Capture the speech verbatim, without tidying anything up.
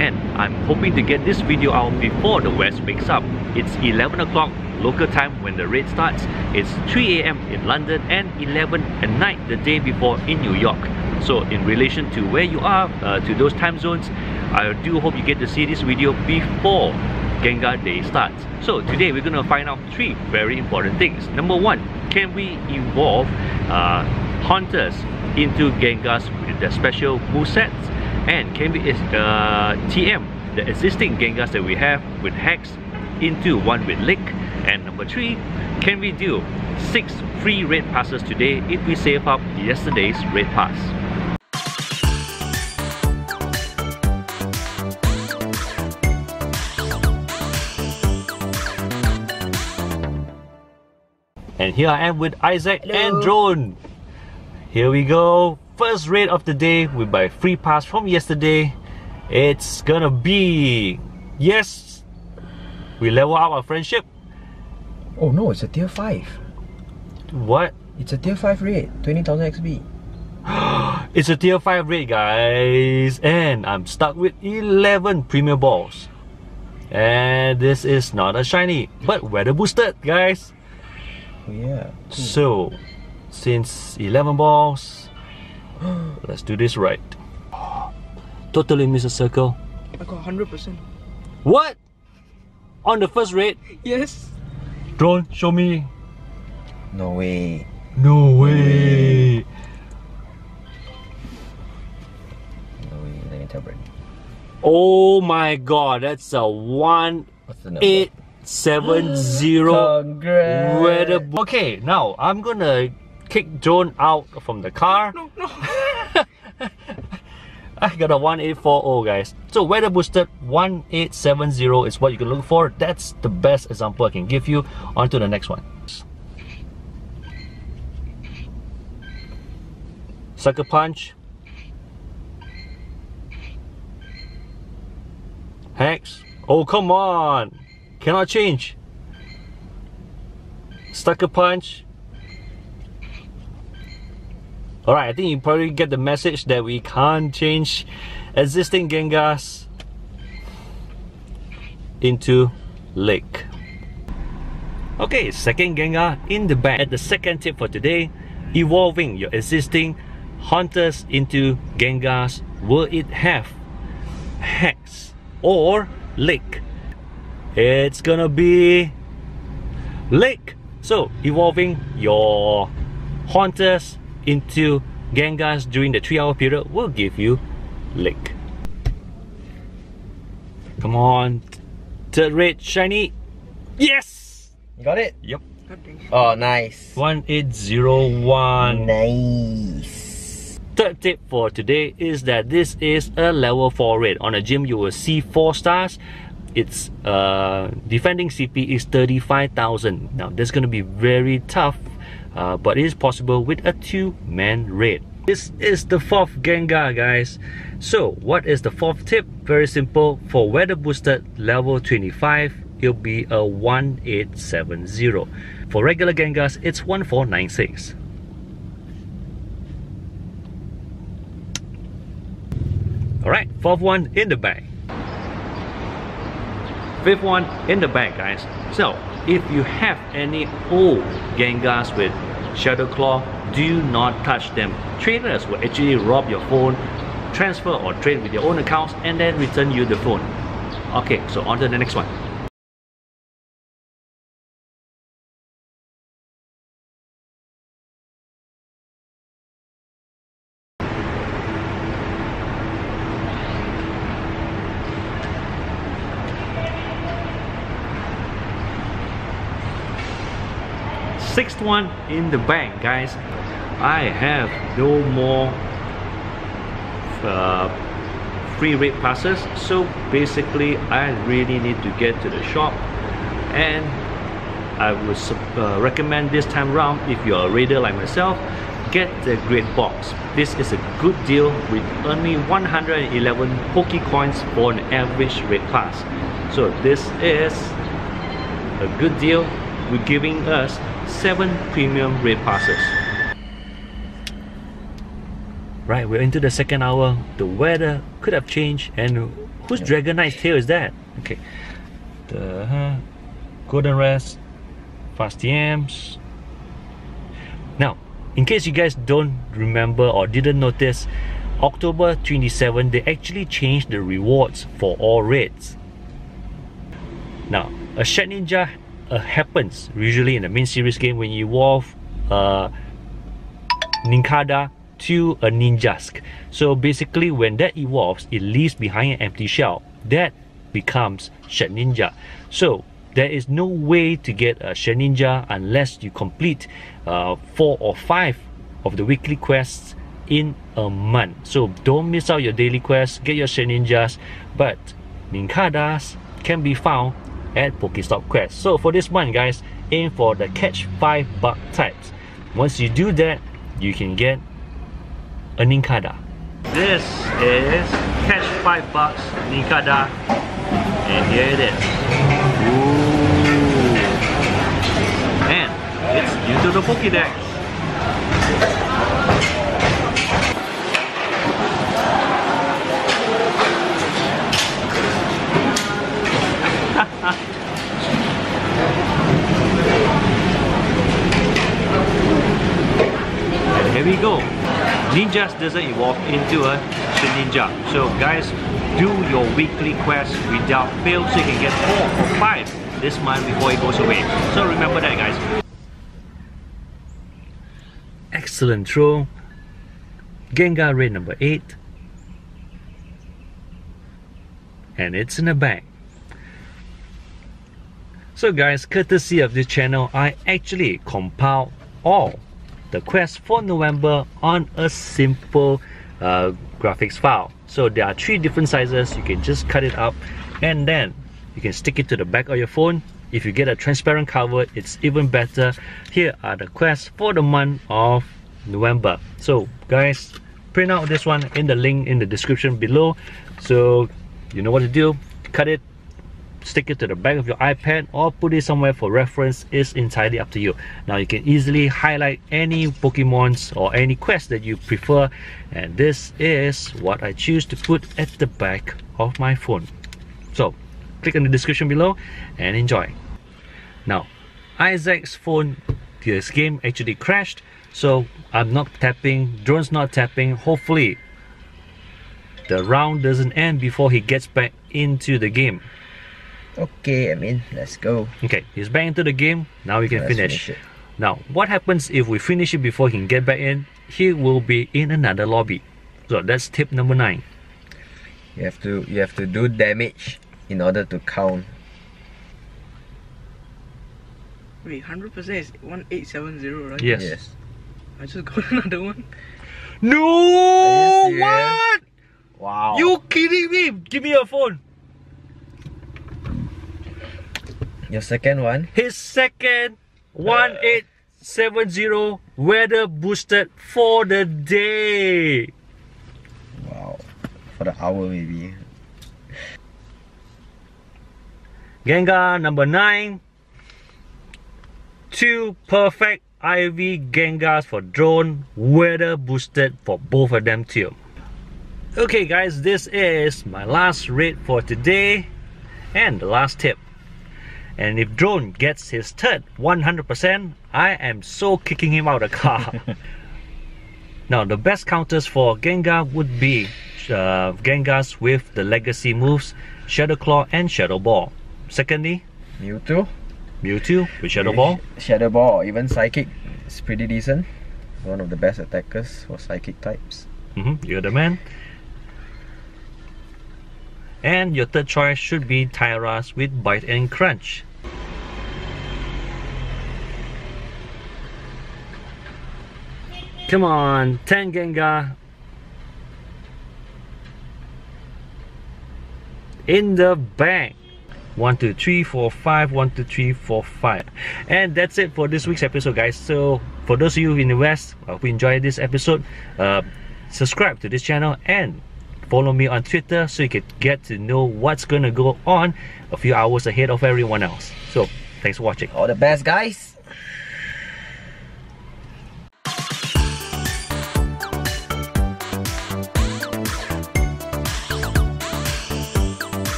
and I'm hoping to get this video out before the West wakes up. It's eleven o'clock local time when the raid starts, it's three A M in London and eleven at night the day before in New York. So in relation to where you are, uh, to those time zones, I do hope you get to see this video before Gengar Day starts. So today we're going to find out three very important things. Number one, can we evolve uh, Haunters into Gengars with their special movesets? And can we uh, T M the existing Gengars that we have with Hex into one with Lick? And number three, can we do six free raid passes today if we save up yesterday's raid pass? And here I am with Isaac Hello. And Drone. Here we go, first raid of the day with my free pass from yesterday. It's gonna be, yes, we level up our friendship. Oh no, it's a tier five. What? It's a tier five raid, twenty thousand X P. It's a tier five raid, guys, and I'm stuck with eleven premium balls. And this is not a shiny, but weather boosted, guys. Yeah. Cool. So, since eleven balls, let's do this right. Totally missed a circle. I got one hundred percent. What? On the first raid? Yes. Drone, show me. No way. No way. No way. Let me tell Brady. Oh my god, that's a one. What's the number? eight seven zero. Congrats. Weather. Okay, now I'm gonna kick Drone out from the car. No, no. I got a one eight four zero, guys. So weather boosted one eight seven zero is what you can look for. That's the best example I can give you. On to the next one. Sucker Punch. Hex. Oh, come on. Cannot change. Sucker Punch. Alright, I think you probably get the message that we can't change existing Gengars into Lake. Okay, second Gengar in the bag. At the second tip for today, evolving your existing Haunters into Gengars, will it have Hex or Lake? It's gonna be Lake. So, evolving your Haunters into Gengars during the three hour period will give you Lick. Come on, third raid shiny. Yes! You got it? Yep. Oh, nice. one eight zero one. Nice. Third tip for today is that this is a level four raid. On a gym, you will see four stars. Its uh, defending C P is thirty-five thousand. Now, that's going to be very tough. Uh, but it is possible with a two man raid. This is the fourth Gengar, guys. So, what is the fourth tip? Very simple. For weather boosted level twenty-five, it'll be a one eight seven zero. For regular Gengars, it's one four nine six. Alright, fourth one in the bag. Fifth one in the bag, guys. So, if you have any old Gengars with Shadow Claw, do not touch them. Traders will actually rob your phone, transfer or trade with your own accounts, and then return you the phone. Okay, so on to the next one. Sixth one in the bank, guys. I have no more uh, free raid passes, so basically I really need to get to the shop, and I would uh, recommend this time round, if you're a raider like myself, get the great box. This is a good deal with only one hundred eleven Pokecoins for an average raid pass. So this is a good deal with giving us seven premium raid passes. Right, we're into the second hour. The weather could have changed, and Whose yeah. Dragonite's tail is that? Okay. The huh, Golden Rest, Fast D Ms. Now, in case you guys don't remember or didn't notice, October twenty-seventh, they actually changed the rewards for all raids. Now, a Shedinja uh, happens usually in the main series game when you evolve uh, Nincada to a Ninjask. So basically, when that evolves, it leaves behind an empty shell. That becomes Shedinja. So there is no way to get a Shedinja unless you complete uh, four or five of the weekly quests in a month. So don't miss out your daily quests. Get your Shedinjas, but Nincadas can be found at Pokestop quest. So for this month, guys, aim for the catch five bug types. Once you do that, you can get a Nincada. This is catch five bucks Nincada, and here it is. Ooh. And it's due to the Pokedex. And here we go. Ninjas doesn't evolve into a Shedinja. So guys, do your weekly quest without fail so you can get four or five this month before it goes away. So remember that, guys. Excellent throw. Gengar raid number eight. And it's in the bag. So guys, courtesy of this channel, I actually compiled all the quest for November on a simple uh, graphics file. So there are three different sizes. You can just cut it up and then you can stick it to the back of your phone. If you get a transparent cover, it's even better. Here are the quests for the month of November. So guys, print out this one in the link in the description below. So you know what to do. Cut it, stick it to the back of your iPad, or put it somewhere for reference. Is entirely up to you. Now you can easily highlight any Pokemons or any quest that you prefer, and this is what I choose to put at the back of my phone. So click on the description below and enjoy. Now Isaac's phone, this game actually crashed, so I'm not tapping, Drone's not tapping. Hopefully the round doesn't end before he gets back into the game. Okay, I mean, let's go. Okay, he's back into the game. Now we can let's finish. finish now, what happens if we finish it before he can get back in? He will be in another lobby. So that's tip number nine. You have to you have to do damage in order to count. Wait, one hundred percent is one eight seven zero, right? Yes. yes. I just got another one. No! What? Wow. You kidding me? Give me your phone. Your second one? His second one eight seven zero weather boosted for the day. Wow. For the hour maybe. Gengar number nine. Two perfect I V Gengars for Drone. Weather boosted for both of them too. Okay guys, this is my last raid for today. And the last tip. And if Drone gets his third one hundred percent, I am so kicking him out of the car. Now the best counters for Gengar would be uh, Gengars with the legacy moves, Shadow Claw and Shadow Ball. Secondly, Mewtwo. Mewtwo with Shadow yeah, Ball. Shadow Ball or even Psychic is pretty decent. One of the best attackers for Psychic types. Mm-hmm, you're the man. And your third choice should be Tyras with Bite and Crunch. Come on, ten Gengar. In the bank. one, two, three, four, five, one, two, three, four, five. And that's it for this week's episode, guys. So, for those of you in the West who enjoyed this episode, uh, subscribe to this channel and follow me on Twitter so you can get to know what's gonna go on a few hours ahead of everyone else. So, thanks for watching. All the best, guys.